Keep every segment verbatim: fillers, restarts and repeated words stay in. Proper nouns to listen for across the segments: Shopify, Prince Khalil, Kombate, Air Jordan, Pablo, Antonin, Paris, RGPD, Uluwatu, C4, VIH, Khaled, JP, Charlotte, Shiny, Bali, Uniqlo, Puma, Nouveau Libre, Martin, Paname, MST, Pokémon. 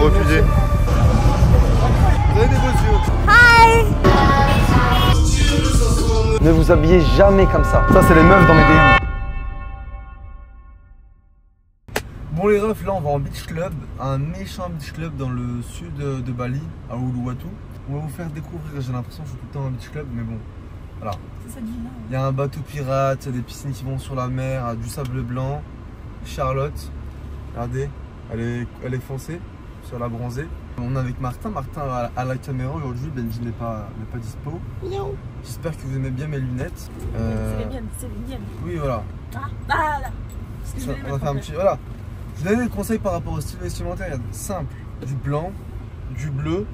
refuser. Vous avez des beaux yeux. Hi. Ne vous habillez jamais comme ça. Ça, c'est les meufs dans mes D M. Bon, les refs, là, on va en beach club. Un méchant beach club dans le sud de Bali, à Uluwatu. On va vous faire découvrir. J'ai l'impression que je suis tout le temps en beach club, mais bon. Voilà. Il y a un bateau pirate, il y a des piscines qui vont sur la mer, du sable blanc. Charlotte, regardez, elle est, elle est foncée, sur la bronzée. On est avec Martin, Martin à la, à la caméra aujourd'hui, Benji n'est pas, pas dispo. J'espère que vous aimez bien mes lunettes. Euh... C'est les miennes, c'est les miennes. Oui, voilà. Ah, voilà. Parce que ça, je on va faire un petit... Voilà. Je vous donne des conseils par rapport au style vestimentaire, simple. Du blanc, du bleu,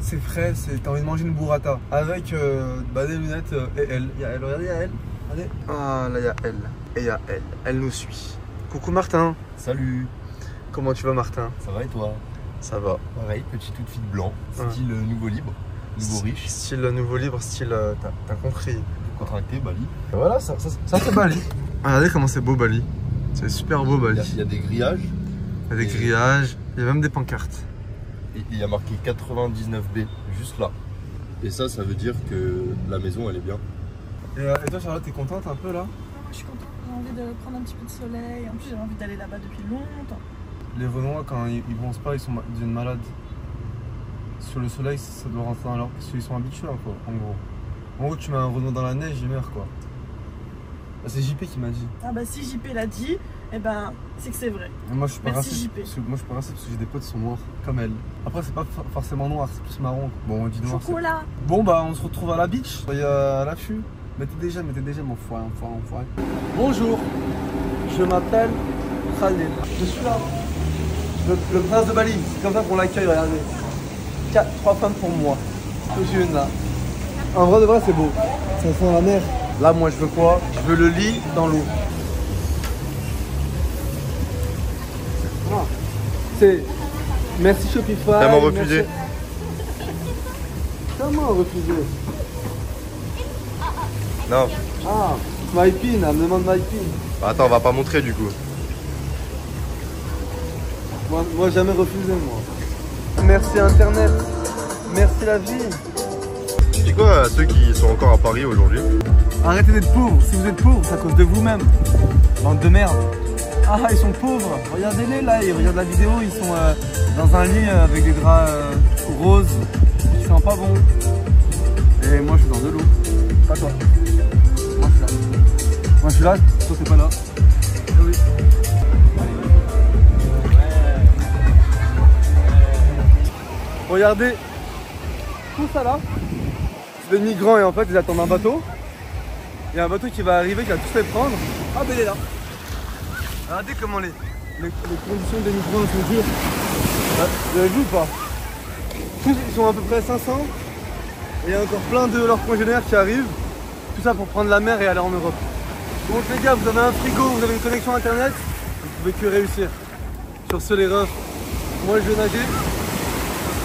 c'est frais, t'as envie de manger une burrata. Avec euh, bah, des lunettes euh, et elle. Il y a elle, regardez, il y a elle. Regardez. Ah, là, il y a elle. Et il y a elle. Elle nous suit. Coucou Martin. Salut. Comment tu vas Martin? Ça va et toi? Ça va. Pareil, petit outfit blanc, style ouais. Nouveau Libre, nouveau riche. Style Nouveau Libre, style, t'as compris. Contracté, Bali. Et voilà, ça, ça, ça c'est Bali. Regardez comment c'est beau Bali. C'est super beau Bali. Il y, y a des grillages. Il y a des grillages, il y a même des pancartes. Et il y a marqué quatre-vingt-dix-neuf B, juste là. Et ça, ça veut dire que la maison, elle est bien. Et, et toi Charlotte, t'es contente un peu là? Ah, je suis contente. J'ai envie de prendre un petit peu de soleil, en plus j'ai envie d'aller là-bas depuis longtemps. Les Renois, quand ils, ils bronzent pas, ils sont ils deviennent malades. Sur le soleil, ça doit rentrer dans leur... Parce qu'ils sont habitués, quoi, en gros. En gros, tu mets un Renois dans la neige, il meurt, quoi. Bah, c'est J P qui m'a dit. Ah bah si J P l'a dit, eh ben, c'est que c'est vrai. Et moi, je suis pas raciste, parce que moi, je suis pas raciste parce que j'ai des potes qui sont noirs, comme elle. Après, c'est pas forcément noir, c'est plus marron. Bon, on dit noir. Chocolat. Bon, bah, on se retrouve à la beach, soyez à l'affût. Mettez déjà, mettez déjà mon foie, mon foie, mon foie. Bonjour, je m'appelle Khaled. Je suis là. Le, le prince de Bali, c'est comme ça qu'on l'accueille, regardez. Quatre, trois femmes pour moi. J'ai une là. En vrai de vrai, c'est beau. Ça sent la mer. Là, moi, je veux quoi? Je veux le lit dans l'eau. Ah. C'est. Merci Shopify. T'as m'en refusé. T'as m'en refusé. Non. Ah, my pin, elle me demande my pin. Bah attends, on va pas montrer du coup. Moi, moi jamais refusé, moi. Merci Internet, merci la vie. Tu dis quoi à ceux qui sont encore à Paris aujourd'hui? Arrêtez d'être pauvres, si vous êtes pauvres, c'est à cause de vous-même. Bande de merde. Ah, ils sont pauvres, regardez-les là, ils regardent la vidéo, ils sont euh, dans un lit avec des draps euh, roses, ils sentent pas bon. Et moi, je suis dans de l'eau, pas toi. Moi je suis là, toi t'es pas là. Oui. Regardez, tout ça là, c'est des migrants et en fait ils attendent un bateau. Il y a un bateau qui va arriver, qui va tous les prendre. Ah ben il est là. Regardez comment les, les, les conditions des migrants sont dures. Vous avez vu ou pas? Tous ils sont à peu près cinq cents. Et il y a encore plein de leurs congénères qui arrivent. Tout ça pour prendre la mer et aller en Europe. Donc les gars, vous avez un frigo, vous avez une connexion internet, vous ne pouvez que réussir. Sur ce les refs, moi je vais nager, parce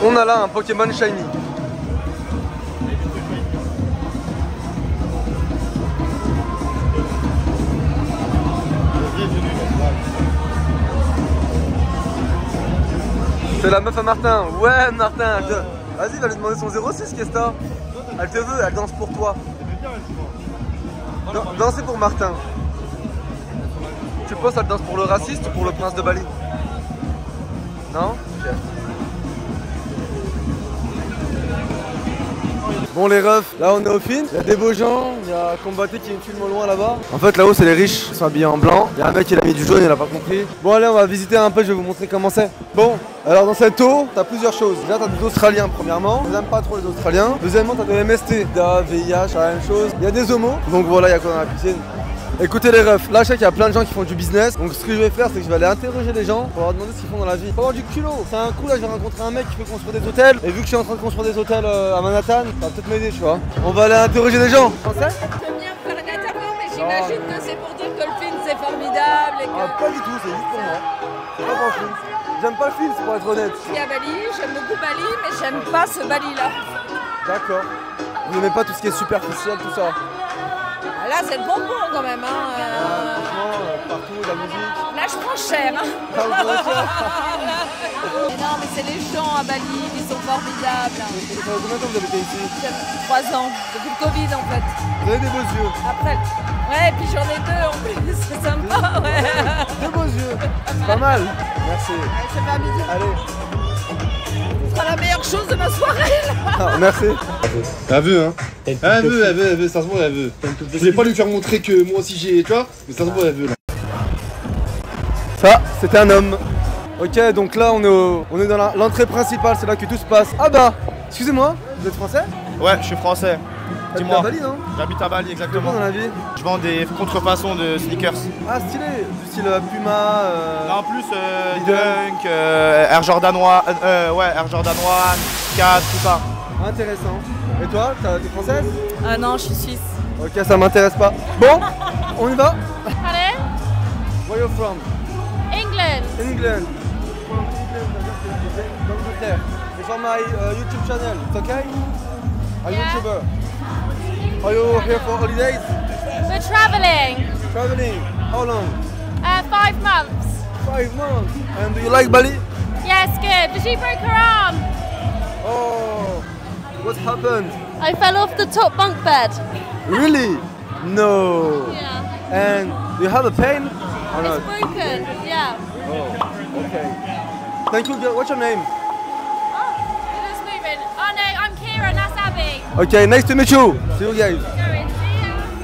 On a là un Pokémon Shiny. C'est la meuf à Martin. Ouais Martin, te... vas-y va lui demander son zéro six qu'est-ce que t'as. Elle te veut, elle danse pour toi. Dan Danser pour Martin. Tu penses qu'elle danse pour le raciste ou pour le prince de Bali? Non okay. Bon les refs, là on est au film, il y a des beaux gens, il y a Combatté qui filme au loin là-bas. En fait là-haut c'est les riches, ils sont habillés en blanc. Il y a un mec qui a mis du jaune, il a pas compris. Bon allez on va visiter un peu, je vais vous montrer comment c'est. Bon, alors dans cette eau, t'as plusieurs choses. Déjà t'as des Australiens premièrement, j'aime pas trop les Australiens. Deuxièmement t'as des M S T, D A, V I H, la même chose. Il y a des homos, donc voilà il y a quoi dans la piscine? Écoutez les refs, là je sais qu'il y a plein de gens qui font du business. Donc ce que je vais faire, c'est que je vais aller interroger les gens pour leur demander ce qu'ils font dans la vie. Faut avoir du culot. C'est un coup là, je vais rencontrer un mec qui peut construire des hôtels. Et vu que je suis en train de construire des hôtels à Manhattan, ça va peut-être m'aider, tu vois. On va aller interroger les gens. Français ? J'imagine que c'est pour dire que le film c'est formidable et que... Ah, pas du tout, c'est juste pour moi. C'est pas mon film. J'aime pas le film, pour être honnête. Je suis à Bali, j'aime beaucoup Bali, mais j'aime pas ce Bali-là. D'accord. Vous n'aimez pas tout ce qui est superficiel, tout ça? Là, c'est le bonbon quand même, hein. Euh... Ah, franchement, euh, partout, la musique... Là, je prends cher, hein. Ah, vous prenez cher. Mais non, mais c'est les gens à Bali qui sont formidables. Ça fait combien de temps que vous habitez ici? Trois ans, depuis le Covid, en fait. Vous avez des beaux yeux. Après... Ouais, et puis j'en ai deux en plus, c'est sympa, ouais. Deux beaux yeux, c'est pas mal. Merci. Allez, c'est pas midi. Allez. Ce sera la meilleure chose de ma soirée, là. Ah, merci. Elle veut, hein. Elle veut, elle veut, elle veut, ça se voit, elle veut. Je voulais pas lui faire montrer que moi aussi j'ai, tu vois, mais ça se voit, elle veut, là. Ça, c'était un homme. Ok, donc là, on est, au... on est dans l'entrée principale, c'est là que tout se passe. Ah bah, excusez-moi, vous êtes français? Ouais, je suis français. J'habite à Bali, non? J'habite à Bali, exactement. Dans la vie. Je vends des contrefaçons de sneakers. Ah, stylé. Du style Puma. Euh... Là, en plus, euh, Dunk, euh, Air Jordan One, euh, ouais, Air Jordan One, Cas, tout ça. Intéressant. Et toi, t'es française? Ah euh, non, je suis suisse. Ok, ça m'intéresse pas. Bon, on y va. Allez. Where are you from? England. England. From England, it's from my uh, YouTube channel. It's okay? Are you yeah. YouTuber? Are you here for holidays? We're travelling. Travelling? How long? Uh, five months. Five months. And do you like Bali? Yes, good. But she broke her arm. Oh, what happened? I fell off the top bunk bed. Really? No. Yeah. And do you have a pain? Or it's not? Broken. Yeah. Oh, okay. Thank you. What's your name? Ok, nice to meet you. See you guys.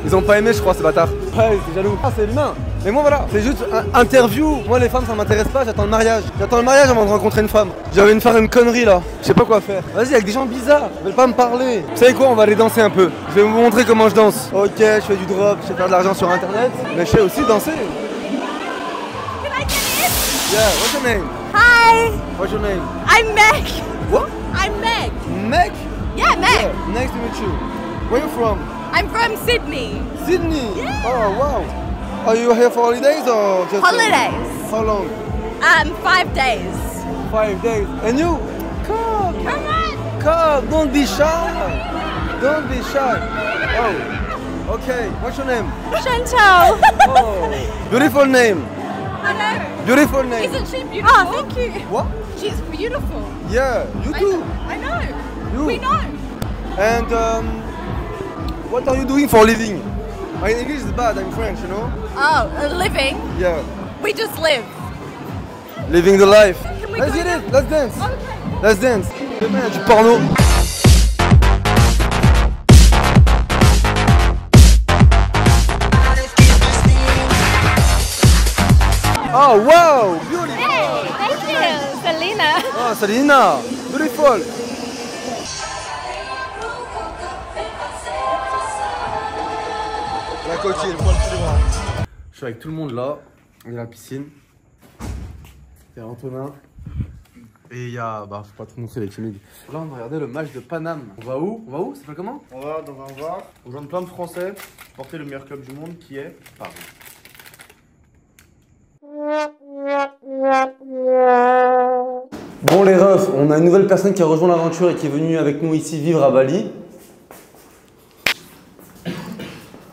Ils ont pas aimé, je crois, ces bâtards. Ouais, c'est jaloux. Ah, c'est humain. Mais moi, voilà, c'est juste un interview. Moi, les femmes, ça m'intéresse pas. J'attends le mariage. J'attends le mariage avant de rencontrer une femme. J'avais une faire une connerie là. Je sais pas quoi faire. Vas-y, avec des gens bizarres. Ils veulent pas me parler. Vous savez quoi? On va aller danser un peu. Je vais vous montrer comment je danse. Ok, je fais du drop. Je fais faire de l'argent sur internet. Mais je sais aussi danser. Yeah. What's your name? Hi. What's your name? I'm Meg. What? I'm Meg. Meg. Yeah, Meg. Yeah, nice to meet you. Where are you from? I'm from Sydney. Sydney? Yeah. Oh, wow. Are you here for holidays or just... Holidays. How long? Um, five days. Five days. And you? Come. Come on. Come. Don't be shy. Don't be shy. Oh. Okay. What's your name? Chantal. Oh. Beautiful name. Hello. Beautiful name. Isn't she beautiful? Oh, thank you. What? She's beautiful. Yeah, you too. I know. You. We know. And um, what are you doing for a living? My English is bad, I'm French, you know? Oh, uh, living? Yeah. We just live. Living the life. Can we Let's get it, let's dance. Okay. Let's dance. Demain, du porno. Oh, wow, beautiful. Hey, thank you, Selena. Oh, Selena, beautiful. Je suis avec tout le monde là, on est à la piscine. Il y a Antonin. Et il y a... Bah faut pas trop montrer les timides. Là on va regarder le match de Paname. On va où? On va où? Ça s'appelle comment? On va, on va voir, rejoindre plein de Français, porter le meilleur club du monde qui est Paris. Bon les refs, on a une nouvelle personne qui a rejoint l'aventure et qui est venue avec nous ici vivre à Bali.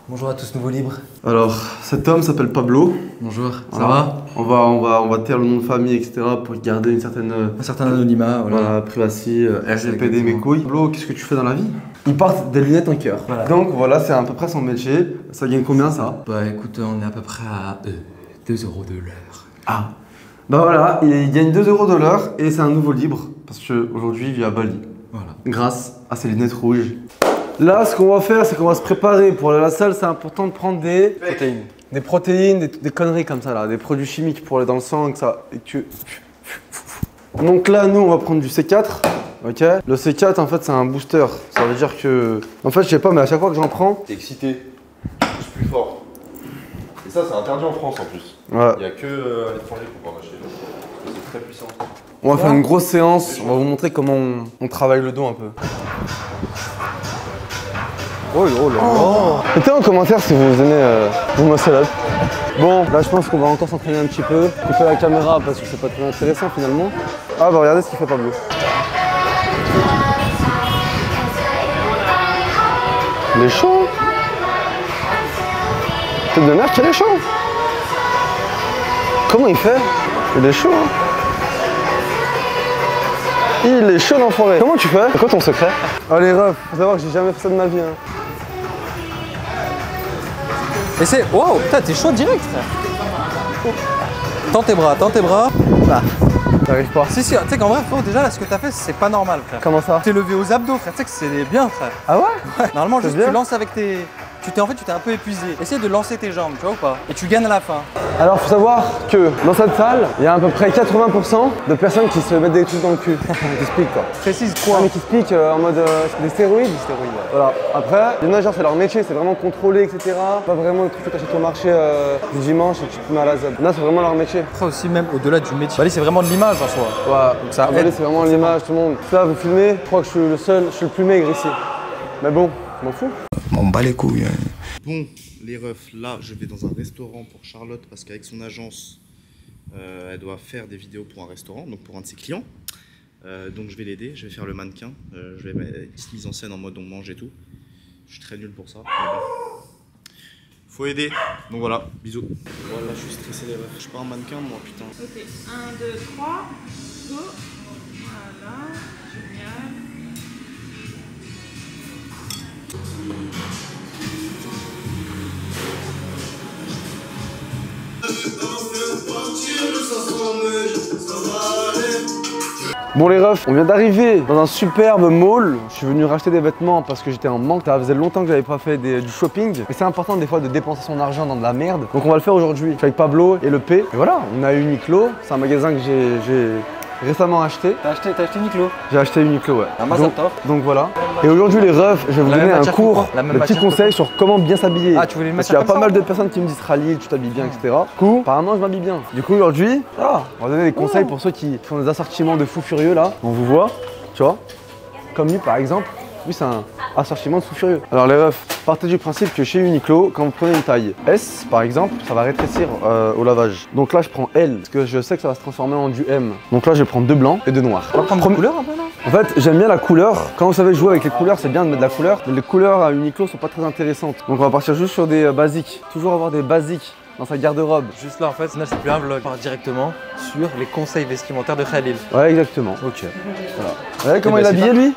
Bonjour à tous, Nouveau Libre. Alors, cet homme s'appelle Pablo. Bonjour, ça voilà. va on va, on va On va taire le nom de famille, et cetera pour garder une certaine... Un certain anonymat, voilà. Voilà, privacy, R G P D, mes couilles. Pablo, qu'est-ce que tu fais dans la vie? Il porte des lunettes en cœur. Voilà. Donc voilà, c'est à peu près son métier. Ça gagne combien ça? Bah écoute, on est à peu près à euh, deux euros de l'heure. Ah. Bah voilà, il gagne deux euros de l'heure et c'est un Nouveau Libre. Parce qu'aujourd'hui, il vit à Bali. Voilà. Grâce à ses lunettes rouges. Là, ce qu'on va faire, c'est qu'on va se préparer. Pour aller à la salle, c'est important de prendre des protéines. Des protéines, des, des conneries comme ça, là, des produits chimiques pour aller dans le sang, que ça. Et tu... Donc là, nous, on va prendre du C quatre. Ok. Le C quatre, en fait, c'est un booster. Ça veut dire que... En fait, je sais pas, mais à chaque fois que j'en prends... T'es excité. Je suis plus fort. ça, c'est interdit en France en plus. Ouais. Il n'y a que euh, à l'étranger qu'on peut en acheter. C'est très puissant. On va faire une grosse séance. On va vous montrer comment on, on travaille le dos un peu. Oh là là. Oh. Mettez en commentaire si vous venez euh, vous masser là. Bon, là je pense qu'on va encore s'entraîner un petit peu. Couper la caméra parce que c'est pas très intéressant finalement. Ah bah regardez ce qu'il fait Pablo. Il est chaud. Tête de merde, il est chaud. Comment il fait? Il est chaud. Hein. Il est chaud l'enfoiré. Comment tu fais? C'est quoi ton secret? Allez, ref, faut savoir que j'ai jamais fait ça de ma vie. Hein. Et c'est... Wow, putain, t'es chaud direct, frère. Tends tes bras, tends tes bras. Bah, t'arrives pas. Si, si, tu sais qu'en vrai, frère, déjà, là, ce que t'as fait, c'est pas normal, frère. Comment ça? T'es levé aux abdos, frère, tu sais que c'est bien, frère. Ah ouais? Normalement, juste, bien. Tu lances avec tes... Tu t'es en fait, tu t'es un peu épuisé. Essaye de lancer tes jambes, tu vois ou pas? Et tu gagnes à la fin. Alors, faut savoir que dans cette salle, il y a à peu près quatre-vingts pour cent de personnes qui se mettent des trucs dans le cul. Qui se piquent, quoi. Précise quoi? Ah, mais qui se piquent euh, en mode euh, des stéroïdes. Des stéroïdes, ouais. Voilà. Après, les nageurs, c'est leur métier, c'est vraiment contrôlé, et cetera. Pas vraiment le truc que t'achètes au marché euh, du dimanche et que tu te mets à la zone. Là, c'est vraiment leur métier. Après aussi, même au-delà du métier. Bali, c'est vraiment de l'image en soi. Ouais. Donc ça Bali, c'est vraiment l'image, tout le monde. Là, vous filmez, je crois que je suis le seul, je suis le plus maigre ici. Mais bon, je m'en fous. On bat les couilles. Hein. Bon, les refs, là, je vais dans un restaurant pour Charlotte parce qu'avec son agence, euh, elle doit faire des vidéos pour un restaurant, donc pour un de ses clients. Euh, donc je vais l'aider, je vais faire le mannequin, euh, je vais mettre une petite mise en scène en mode on mange et tout. Je suis très nul pour ça. Bon. Faut aider. Donc voilà, bisous. Voilà, je suis stressé les refs. Je suis pas un mannequin, moi, putain. Ok, un, deux, trois, go. Voilà, génial. Bon les refs, on vient d'arriver dans un superbe mall. Je suis venu racheter des vêtements parce que j'étais en manque. Ça faisait longtemps que j'avais pas fait des, du shopping. Et c'est important des fois de dépenser son argent dans de la merde. Donc on va le faire aujourd'hui. Je suis avec Pablo et le P. Et voilà, on a Uniqlo. C'est un magasin que j'ai... récemment acheté. T'as acheté, t'as acheté Uniqlo? J'ai acheté Uniqlo, ouais. Un donc, donc voilà. Et aujourd'hui les refs, je vais vous la donner un cours, de petits conseils sur comment bien s'habiller. Ah, tu voulais les mettre? Parce qu'il y a pas mal de personnes qui me disent Khalil, tu t'habilles bien, et cetera. Du coup, apparemment je m'habille bien. Du coup aujourd'hui, ah, on va donner des conseils oh. pour ceux qui font des assortiments de fous furieux là. On vous voit, tu vois. Comme lui par exemple. Lui c'est un assortiment de fous furieux. Alors les refs, partez du principe que chez Uniqlo, quand vous prenez une taille S par exemple, ça va rétrécir euh, au lavage. Donc là je prends L, parce que je sais que ça va se transformer en du M. Donc là je vais prendre deux blancs et deux noirs. On va prendre des couleurs un peu là ? En fait j'aime bien la couleur. Quand vous savez jouer avec les couleurs, c'est bien de mettre de la couleur. Mais les couleurs à Uniqlo sont pas très intéressantes. Donc on va partir juste sur des euh, basiques. Toujours avoir des basiques dans sa garde-robe. Juste là en fait, c'est plus un vlog. On part directement sur les conseils vestimentaires de Khalil. Ouais exactement. Ok. Voilà. Regardez comment il est habillé lui.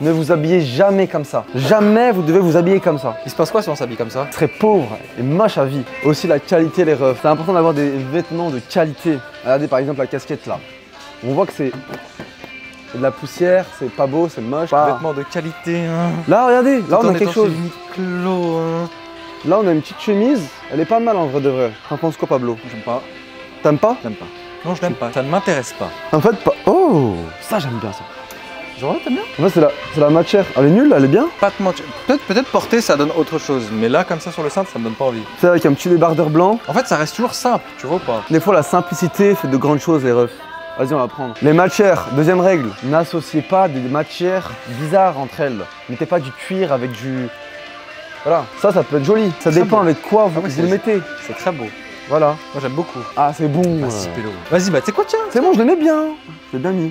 Ne vous habillez jamais comme ça. Jamais vous devez vous habiller comme ça. Il se passe quoi si on s'habille comme ça? Très pauvre et moche à vie. Aussi la qualité les refs. C'est important d'avoir des vêtements de qualité. Regardez par exemple la casquette là. On voit que c'est de la poussière, c'est pas beau, c'est moche. Pas... Vêtements de qualité. Hein. Là regardez, là on a quelque chose. Uniqlo, hein. Là on a une petite chemise. Elle est pas mal en vrai de vrai. T'en penses quoi Pablo? J'aime pas. T'aimes pas? J'aime pas. Non je l'aime pas. Ça ne m'intéresse pas. En fait pas. Oh, ça j'aime bien ça. Genre là, t'aimes bien? En fait, c'est la, la matière. Elle est nulle, elle est bien? Pas de matière. Peut-être peut porter, ça donne autre chose. Mais là, comme ça, sur le cintre, ça me donne pas envie. C'est avec un petit débardeur blanc. En fait, ça reste toujours simple, tu vois ou pas? Des fois, la simplicité fait de grandes choses, les refs. Vas-y, on va prendre. Les matières, deuxième règle. N'associez pas des matières bizarres entre elles. Mettez pas du cuir avec du... Voilà. Ça, ça peut être joli. Ça dépend avec quoi vous, ah ouais, vous le mettez. C'est très beau. Voilà. Moi j'aime beaucoup. Ah c'est bon. Vas-y bah tu sais quoi tiens. C'est bon je le mets bien. Je l'ai bien mis.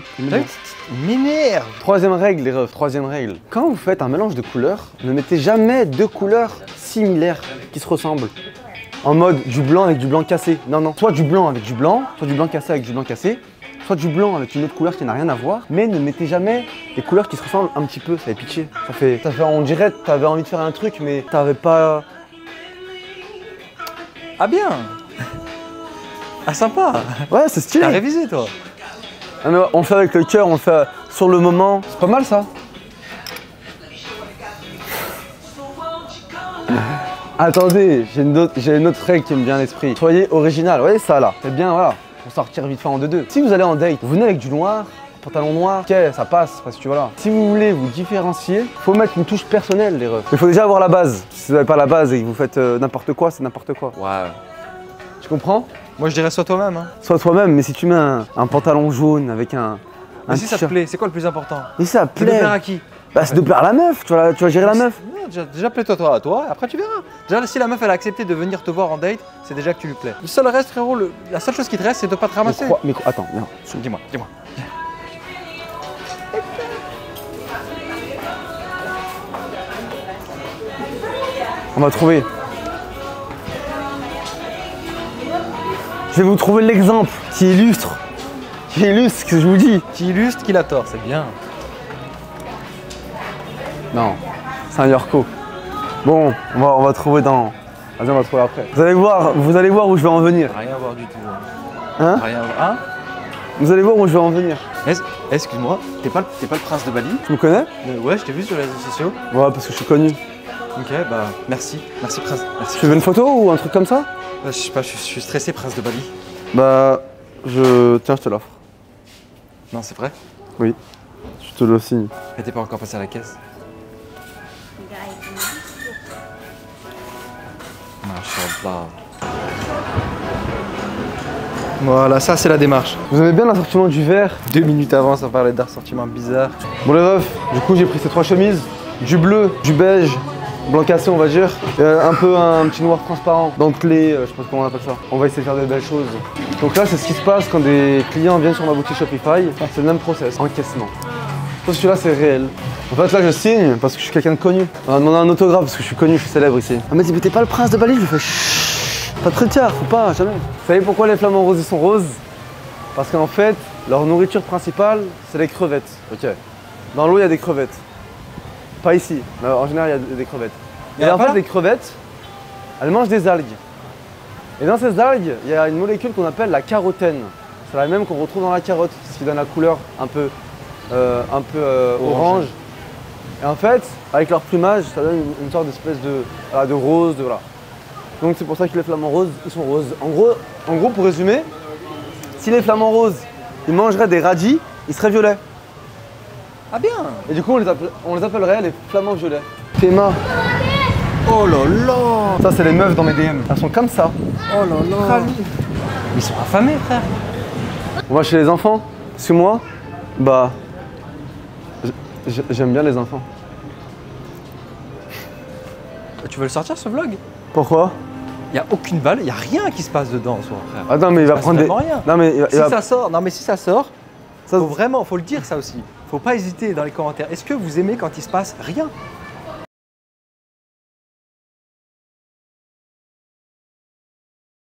M'énerve. Troisième règle les refs, troisième règle. Quand vous faites un mélange de couleurs, ne mettez jamais deux couleurs similaires qui se ressemblent. En mode du blanc avec du blanc cassé. Non non. Soit du blanc avec du blanc, soit du blanc cassé avec du blanc cassé, soit du blanc avec une autre couleur qui n'a rien à voir. Mais ne mettez jamais des couleurs qui se ressemblent un petit peu. Ça fait pitié. Ça fait, ça fait on dirait que t'avais envie de faire un truc mais t'avais pas. Ah bien. Ah sympa. Ouais c'est stylé. T'as révisé toi. Ah, mais on fait avec le cœur, on le fait sur le moment. C'est pas mal ça. Attendez, j'ai une, une autre règle qui me vient à l'esprit. Soyez original, vous voyez ça là. C'est bien voilà, pour sortir vite fait en deux deux. Si vous allez en date, vous venez avec du noir. pantalon noir, ok, ça passe, parce que voilà. Si vous voulez vous différencier, faut mettre une touche personnelle, les refs. Il faut déjà avoir la base. Si vous n'avez pas la base et que vous faites euh, n'importe quoi, c'est n'importe quoi. Waouh. Tu comprends? Moi je dirais soit toi-même. Hein. Soit toi-même, mais si tu mets un, un pantalon jaune avec un. Mais un si ça te plaît, c'est quoi le plus important? Mais si ça te plaît. De plaire à qui? Bah c'est de plaire à la meuf, tu vas, tu vas gérer la meuf. Non, déjà, déjà plaît-toi toi à toi, après tu verras. Déjà si la meuf elle a accepté de venir te voir en date, c'est déjà que tu lui plais. Le seul reste frérot, le, la seule chose qui te reste c'est de pas te ramasser. Mais, quoi, mais quoi, attends, non. Dis-moi, dis-moi. On va trouver. Je vais vous trouver l'exemple qui illustre, qui illustre ce que je vous dis. Qui illustre qu'il a tort, c'est bien. Non, c'est un Yorko. Bon, on va, on va trouver dans... Vas-y, on va trouver après. Vous allez voir, vous allez voir où je vais en venir. Rien à voir du tout. Hein, hein, rien à... hein. Vous allez voir où je vais en venir. Excuse-moi, t'es pas, pas le prince de Bali? Tu me connais? euh, Ouais, je t'ai vu sur les réseaux sociaux. Ouais, parce que je suis connu. Ok, bah merci, merci prince. Merci. Tu veux une photo ou un truc comme ça? Bah, je sais pas, je, je suis stressé, prince de Bali. Bah, je... Tiens, je te l'offre. Non, c'est vrai? Oui, je te le signe. Mais t'es pas encore passé à la caisse? Mashallah. Voilà, ça c'est la démarche. Vous aimez bien l'assortiment du verre? Deux minutes avant, ça parlait d'assortiment bizarre. Bon les refs, du coup j'ai pris ces trois chemises. Du bleu, du beige, blanc cassé on va dire, euh, un peu un petit noir transparent, dans le clé, euh, je sais pas comment on appelle ça. On va essayer de faire des belles choses. Donc là c'est ce qui se passe quand des clients viennent sur ma boutique Shopify, c'est le même process, encaissement. Sauf que celui-là c'est réel. En fait là je signe parce que je suis quelqu'un de connu. On a demandé un autographe parce que je suis connu, je suis célèbre ici. Ah mais t'es pas le prince de Bali? Je lui fais pas de trétière, faut pas, jamais. Vous savez pourquoi les flamants roses ils sont roses? Parce qu'en fait, leur nourriture principale c'est les crevettes. Ok. Dans l'eau il y a des crevettes. Pas ici, mais en général il y a des crevettes. Et en fait les crevettes, elles mangent des algues. Et dans ces algues, il y a une molécule qu'on appelle la carotène. C'est la même qu'on retrouve dans la carotte, ce qui donne la couleur un peu, euh, un peu euh, orange. Et en fait, avec leur plumage, ça donne une, une sorte d'espèce de, voilà, de rose, de voilà. Donc c'est pour ça que les flamants roses, ils sont roses. En gros, en gros, pour résumer, si les flamants roses, ils mangeraient des radis, ils seraient violets. Ah bien. Et du coup on les, appel, on les appellerait les flamants violets. Théma. Oh là là. Ça c'est les meufs dans mes D M. Elles sont comme ça. Oh là là. Ils sont affamés frère. On va chez les enfants. Parce que moi, bah, j'aime bien les enfants. Tu veux le sortir ce vlog? Pourquoi? Il y a aucune balle, il y a rien qui se passe dedans en soi frère. Ah non mais il va prendre des... rien. Non mais il va, si il va... ça sort, non mais si ça sort, ça... faut vraiment, faut le dire ça aussi. Faut pas hésiter dans les commentaires. Est-ce que vous aimez quand il se passe rien?